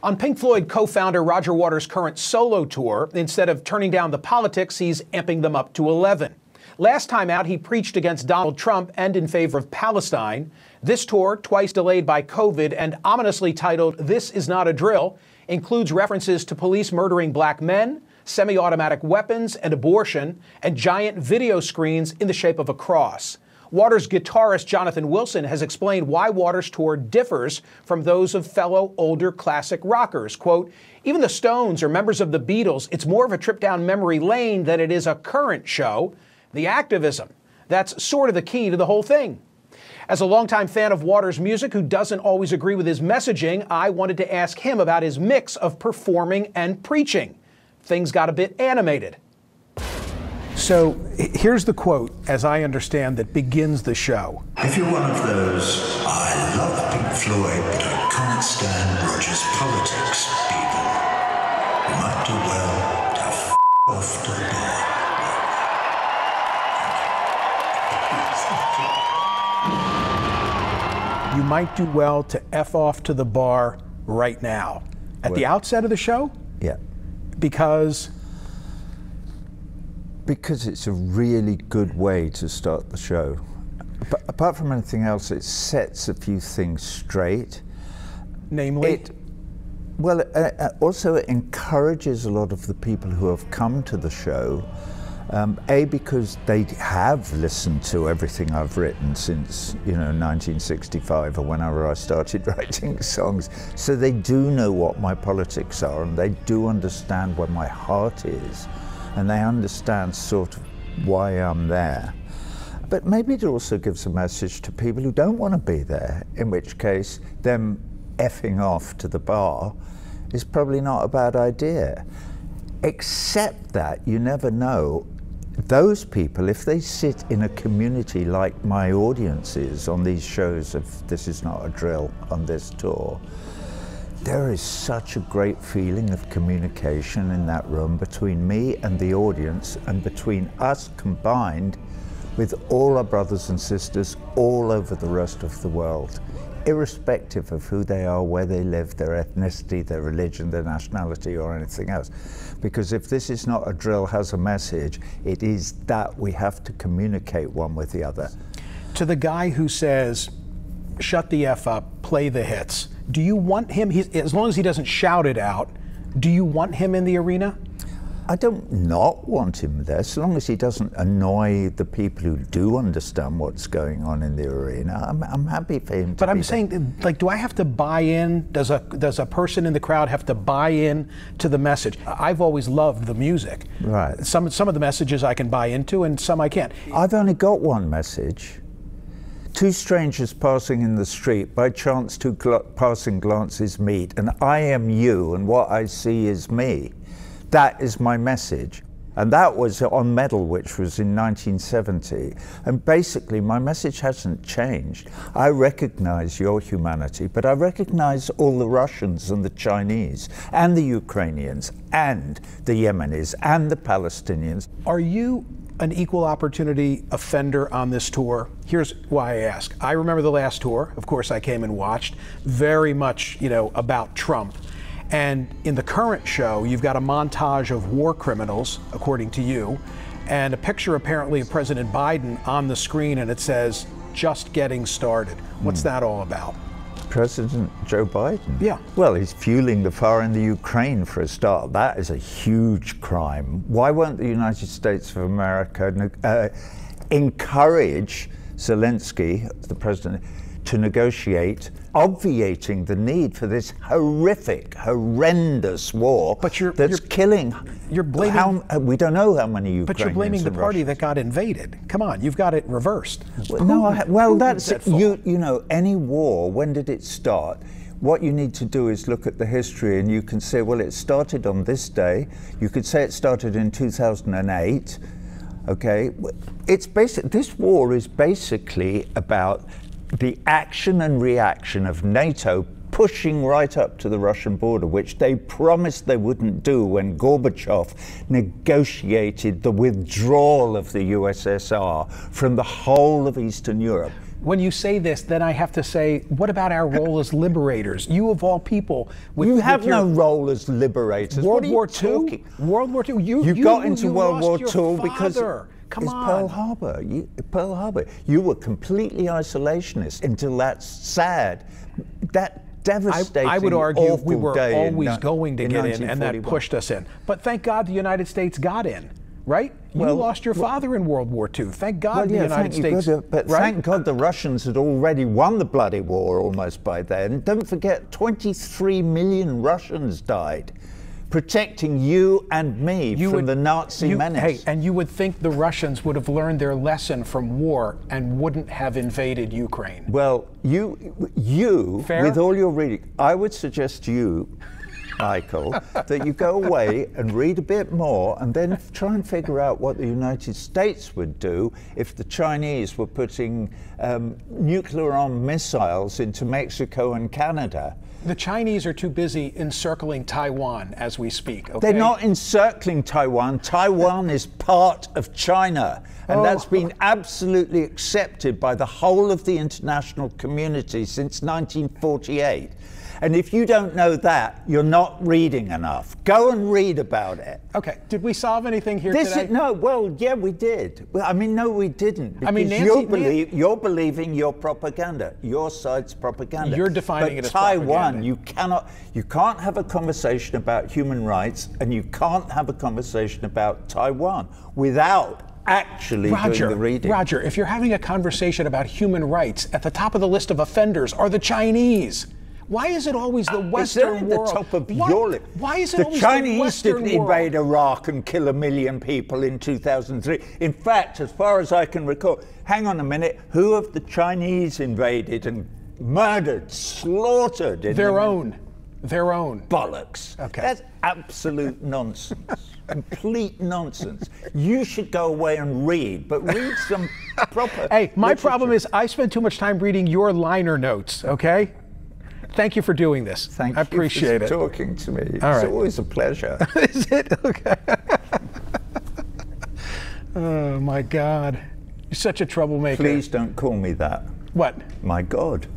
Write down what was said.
On Pink Floyd co-founder Roger Waters' current solo tour, instead of turning down the politics, he's amping them up to 11. Last time out, he preached against Donald Trump and in favor of Palestine. This tour, twice delayed by COVID and ominously titled This Is Not A Drill, includes references to police murdering black men, semi-automatic weapons and abortion, and giant video screens in the shape of a cross. Waters' guitarist Jonathan Wilson has explained why Waters' tour differs from those of fellow older classic rockers. Quote, "Even the Stones or members of the Beatles, it's more of a trip down memory lane than it is a current show. The activism, that's sort of the key to the whole thing." As a longtime fan of Waters' music who doesn't always agree with his messaging, I wanted to ask him about his mix of performing and preaching. Things got a bit animated. So here's the quote, as I understand, that begins the show. "If you're one of those, I love Pink Floyd, but I can't stand Roger's politics, people, you might do well to f*** off to the bar." You might do well to F off to the bar right now. At the outset of the show? Yeah. Because it's a really good way to start the show. But apart from anything else, it sets a few things straight. Namely? Well, also it encourages a lot of the people who have come to the show. Because they have listened to everything I've written since, 1965 or whenever I started writing songs. So they do know what my politics are, and they do understand where my heart is, and they understand sort of why I'm there. But maybe it also gives a message to people who don't want to be there, in which case them effing off to the bar is probably not a bad idea. Except that you never know. Those people, if they sit in a community like my audience is on these shows of This Is Not A Drill on this tour, there is such a great feeling of communication in that room between me and the audience, and between us combined with all our brothers and sisters all over the rest of the world, irrespective of who they are, where they live, their ethnicity, their religion, their nationality, or anything else. Because if This Is Not A Drill has a message, it is that we have to communicate one with the other. To the guy who says, shut the F up, play the hits, do you want him, as long as he doesn't shout it out, do you want him in the arena? I don't not want him there, so long as he doesn't annoy the people who do understand what's going on in the arena. I'm happy for him to be there. But I'm saying, like, do I have to buy in? Does a person in the crowd have to buy in to the message? I've always loved the music. Right. Some of the messages I can buy into, and some I can't. I've only got one message. Two strangers passing in the street, by chance two passing glances meet, and I am you, and what I see is me. That is my message. And that was on Medal, which was in 1970. And basically, my message hasn't changed. I recognize your humanity, but I recognize all the Russians and the Chinese and the Ukrainians and the Yemenis and the Palestinians. Are you an equal opportunity offender on this tour? Here's why I ask. I remember the last tour, of course, I came and watched, very much, about Trump. And in the current show, you've got a montage of war criminals, according to you, and a picture apparently of President Biden on the screen, and it says, just getting started. What's that all about? President Joe Biden? Yeah. Well, he's fueling the fire in the Ukraine for a start. That is a huge crime. Why won't the United States of America encourage Zelensky, the president, to negotiate, obviating the need for this horrific, horrendous war we don't know how many Ukrainians. But you're blaming the party that got invaded. Come on, you've got it reversed. Any war, when did it start? What you need to do is look at the history, and you can say, well, it started on this day. You could say it started in 2008. Okay, it's basic. This war is basically about the action and reaction of NATO pushing right up to the Russian border, which they promised they wouldn't do when Gorbachev negotiated the withdrawal of the USSR from the whole of Eastern Europe. when you say this, then I have to say, what about our role as liberators? You of all people. You have no role as liberators. World War II? World War II. You got into World War II because... It's Pearl Harbor. Pearl Harbor. You were completely isolationist until that sad, devastating, I would argue we were always going to get in, and that pushed us in. But thank God the United States got in, right? You lost your father in World War II. Thank God the United States. But thank God the Russians had already won the bloody war almost by then. Don't forget, 23 million Russians died protecting you and me from the Nazi menace. Hey, and you would think the Russians would have learned their lesson from war and wouldn't have invaded Ukraine. Well, you with all your reading, I would suggest to you, Michael, that you go away and read a bit more and then try and figure out what the United States would do if the Chinese were putting nuclear-armed missiles into Mexico and Canada. The Chinese are too busy encircling Taiwan as we speak. Okay? They're not encircling Taiwan. Taiwan is part of China. And that's been absolutely accepted by the whole of the international community since 1948. And if you don't know that, you're not reading enough. Go and read about it. Okay. Did we solve anything here today? No. Well, yeah, we did. Well, I mean, no, we didn't. I mean, Nancy, you're believing your propaganda, your side's propaganda. You're defining it as Taiwan. You can't have a conversation about human rights, and you can't have a conversation about Taiwan without actually doing the reading. Roger, if you're having a conversation about human rights, at the top of the list of offenders are the Chinese. Why is it always the Western world? Why is it always the Chinese didn't invade Iraq and kill 1 million people in 2003. In fact, as far as I can recall, hang on a minute, who have the Chinese invaded and murdered, slaughtered? In their own. Bollocks. Okay. That's absolute nonsense. Complete nonsense. You should go away and read, but read some proper. Hey, my problem is I spend too much time reading your liner notes, okay? Thank you for doing this. Thank you. I appreciate it. Talking to me. All right. It's always a pleasure. Is it? Okay. Oh, my God. You're such a troublemaker. Please don't call me that. What? My God.